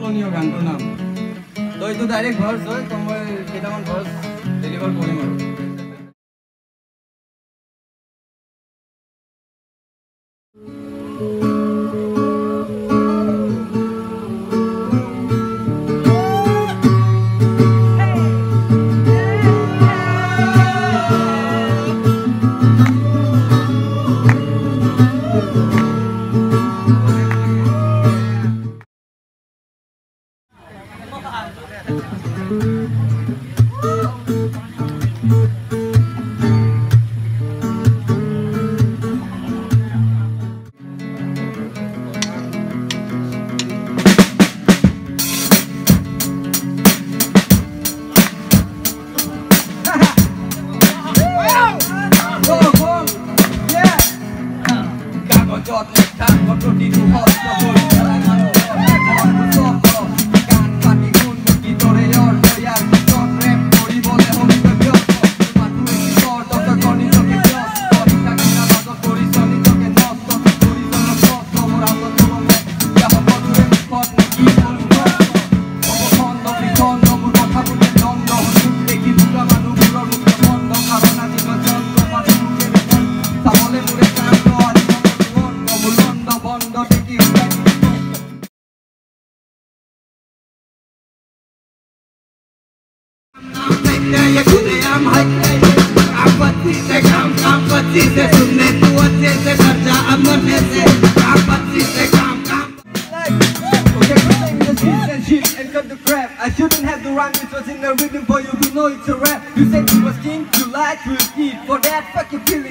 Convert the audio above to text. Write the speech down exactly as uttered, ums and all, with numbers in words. তুলনীয় গানটোৰ নাম তো এইটো ডাইৰেক্ট ঘৰ হয় তো মই কেইটামান ঘৰ ডেলিভাৰ কৰিম আৰু I shouldn't have to rhyme, it was in the rhythm for you to know it's a rap. You said you was king, you lied, you eat for that fucking pill.